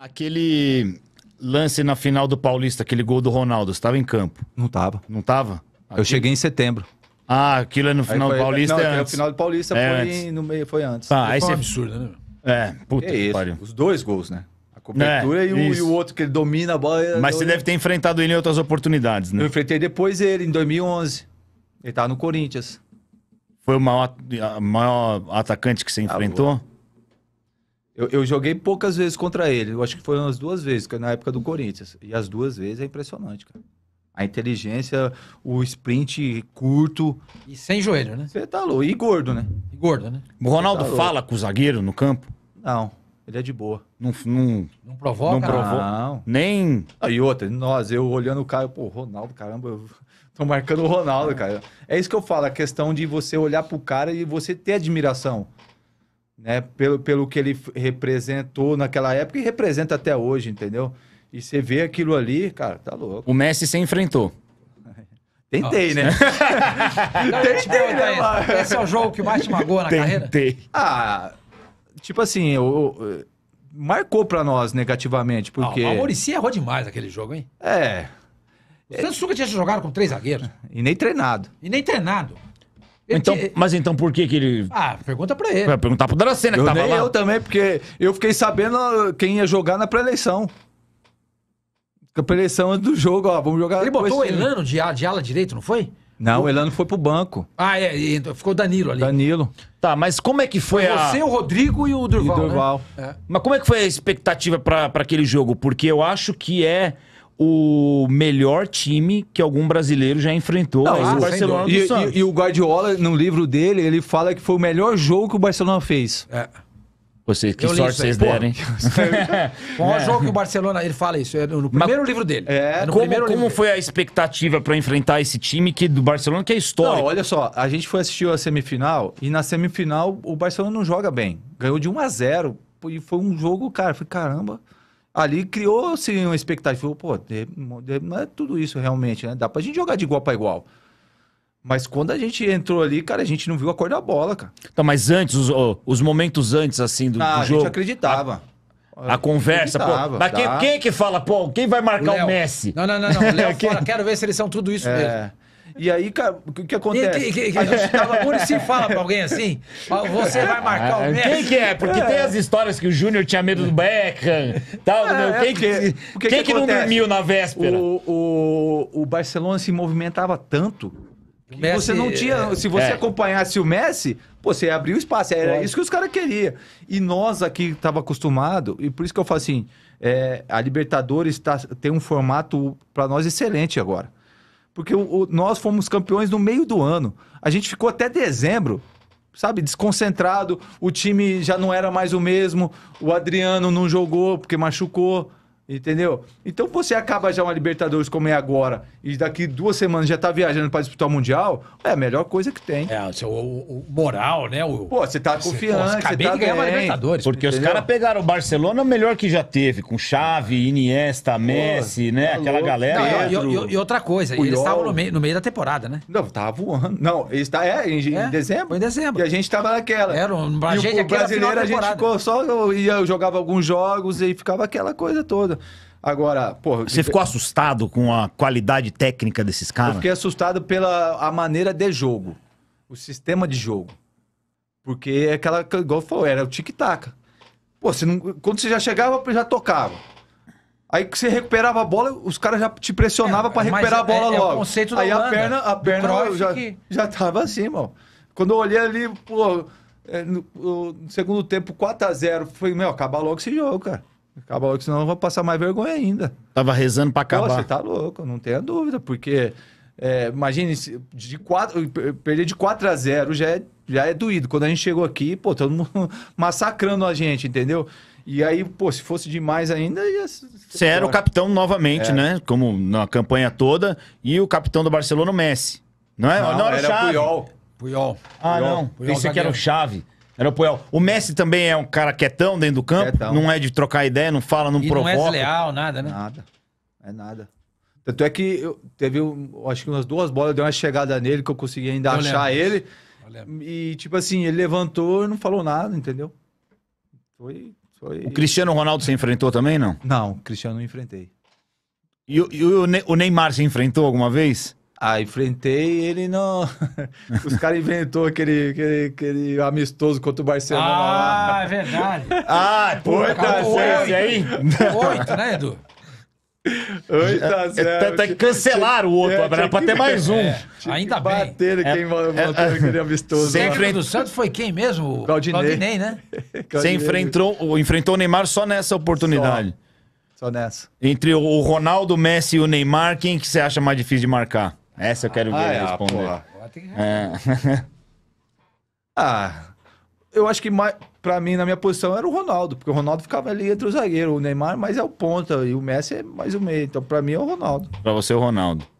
Aquele lance na final do Paulista, aquele gol do Ronaldo, você estava em campo? Não estava. Não estava? Eu cheguei em setembro. Ah, aquilo é no final do Paulista, não, é antes. O final do Paulista foi no meio, foi antes. Ah, aí foi um absurdo, né? É, puta que pariu. Os dois gols, né? A cobertura e o outro que ele domina a bola. Mas você deve ter enfrentado ele em outras oportunidades, né? Eu enfrentei depois ele, em 2011. Ele tava no Corinthians. Foi o maior atacante que você enfrentou? Eu joguei poucas vezes contra ele. Eu acho que foram as duas vezes, na época do Corinthians. E as duas vezes é impressionante, cara. A inteligência, o sprint curto. E sem joelho, né? Você tá louco. E gordo, né? E gordo, né? O Ronaldo fala com o zagueiro no campo? Não. Ele é de boa. Não provoca? Não provoca. Não. Nem... Ah, e outra, eu olhando o cara, pô, Ronaldo, caramba, eu tô marcando o Ronaldo, cara. É isso que eu falo, a questão de você olhar pro cara e você ter admiração, né? Pelo que ele representou naquela época e representa até hoje, entendeu? E você vê aquilo ali, cara, tá louco. O Messi você enfrentou. Tentei, né? Tentei, né, mano? Esse é o jogo que mais te magoa na carreira? Tentei. Ah, tipo assim, marcou pra nós negativamente, porque... Ah, o Maurício errou demais aquele jogo, hein? É. O Santos nunca tinha jogado com 3 zagueiros. E nem treinado. Então, mas então por que que ele... Ah, pergunta pra ele. Vai perguntar pro Dracena que tava lá. Eu também, porque eu fiquei sabendo quem ia jogar na pré-eleição. A preleção do jogo, ó, vamos jogar... Ele botou o Elano de ala direito, não foi? Não, o Elano foi pro banco. Ah, ficou o Danilo ali. Danilo. Tá, mas como é que foi você, o Rodrigo e o Durval, né? É. Mas como é que foi a expectativa pra aquele jogo? Porque eu acho que é o melhor time que algum brasileiro já enfrentou. Não, o Barcelona do Santos. E o Guardiola, no livro dele, ele fala que foi o melhor jogo que o Barcelona fez. É. Que sorte vocês deram, hein? Bom jogo que o Barcelona... Ele fala isso, é no primeiro livro dele. É, como foi a expectativa pra enfrentar esse time do Barcelona, que é histórico? Não, olha só, a gente foi assistir a semifinal, e na semifinal o Barcelona não joga bem. Ganhou de 1-0, e foi um jogo, cara, foi caramba. Ali criou-se uma expectativa, pô, não é tudo isso realmente, né? Dá pra gente jogar de igual pra igual. Mas quando a gente entrou ali, cara, a gente não viu a cor da bola, cara. Então, mas antes, os momentos antes, assim, do jogo... a gente acreditava. A conversa, acreditava, pô. Mas quem é que fala, pô, quem vai marcar o Messi? Não. Léo fala, quero ver se eles são tudo isso mesmo. E aí, cara, o que acontece? A gente tava por isso e fala pra alguém assim, você vai marcar o Messi. Quem que é? Porque tem as histórias que o Júnior tinha medo do Beckham, tal. Quem que não dormiu na véspera? O Barcelona se movimentava tanto... Messi, você não tinha, se você acompanhasse o Messi, pô, você abriu espaço, era isso que os caras queriam. E nós aqui tava acostumado, e por isso que eu falo assim, a Libertadores tem um formato para nós excelente agora. Porque nós fomos campeões no meio do ano. A gente ficou até dezembro, sabe, desconcentrado, o time já não era mais o mesmo, o Adriano não jogou porque machucou. Entendeu? Então você acaba já uma Libertadores como é agora e daqui 2 semanas já tá viajando para disputar o Mundial, é a melhor coisa que tem. É, o moral, né? Pô, você tá confiante, você tá ganhando a Libertadores. Porque entendeu? Os caras pegaram o Barcelona melhor que já teve, com Xavi, Iniesta, Messi, né? Aquela galera. Não, Pedro, e outra coisa, Puyol. Eles estavam no meio da temporada, né? Não, tava voando. Não, eles em dezembro. Foi em dezembro. E a gente tava naquela. Era a gente aqui brasileiro, a gente ficou só... Eu jogava alguns jogos e ficava aquela coisa toda. Agora, porra... Você ficou assustado com a qualidade técnica desses caras? Eu fiquei assustado pela maneira de jogo. O sistema de jogo. Porque é aquela... Igual falou, era o tic-tac. Pô, você não, quando você já chegava, já tocava. Aí que você recuperava a bola, os caras já te pressionavam pra recuperar a bola logo. É o conceito da Holanda. Aí a perna já tava assim, mano. Quando eu olhei ali, pô... No segundo tempo, 4-0. Falei, meu, acaba logo esse jogo, cara. Acaba logo, senão eu vou passar mais vergonha ainda. Tava rezando pra acabar. Você tá louco, não tenha dúvida, porque... imagine, perder de 4-0 já é doído. Quando a gente chegou aqui, pô, todo mundo massacrando a gente, entendeu? E aí, pô, se fosse demais ainda... Você era o capitão novamente, né? Como na campanha toda. E o capitão do Barcelona, o Messi. Não, não era o Xavi. Puyol. Ah, não. Pensei que era o Xavi. Era o Puyol. O Messi também é um cara quietão dentro do campo. Quietão. Não é de trocar ideia, não fala, não provoca. Não é desleal, nada, né? Nada. É nada. Tanto é que teve, acho que umas 2 bolas, deu uma chegada nele que eu consegui ainda achar ele. E, tipo assim, ele levantou e não falou nada, entendeu? Foi Foi... O Cristiano Ronaldo se enfrentou também, não? Não, o Cristiano não enfrentei. E o Neymar se enfrentou alguma vez? Ah, enfrentei ele não. Os caras inventou aquele amistoso contra o Barcelona lá. Ah, é verdade. Ah, 8-0 aí. 8, né, Edu? 8-0. Até que cancelar o outro, pra ter mais um. Ainda bem. Bateram quem bateu aquele amistoso. O Santos foi quem mesmo? Claudinei, né? Você enfrentou o Neymar só nessa oportunidade. Só nessa. Entre o Ronaldo, o Messi e o Neymar, quem que você acha mais difícil de marcar? Essa eu quero ver responder. É. Eu acho que mais, pra mim, na minha posição, era o Ronaldo. Porque o Ronaldo ficava ali entre o zagueiro. O Neymar mais é o ponta. E o Messi é mais o meio. Então, pra mim, é o Ronaldo. Pra você, o Ronaldo.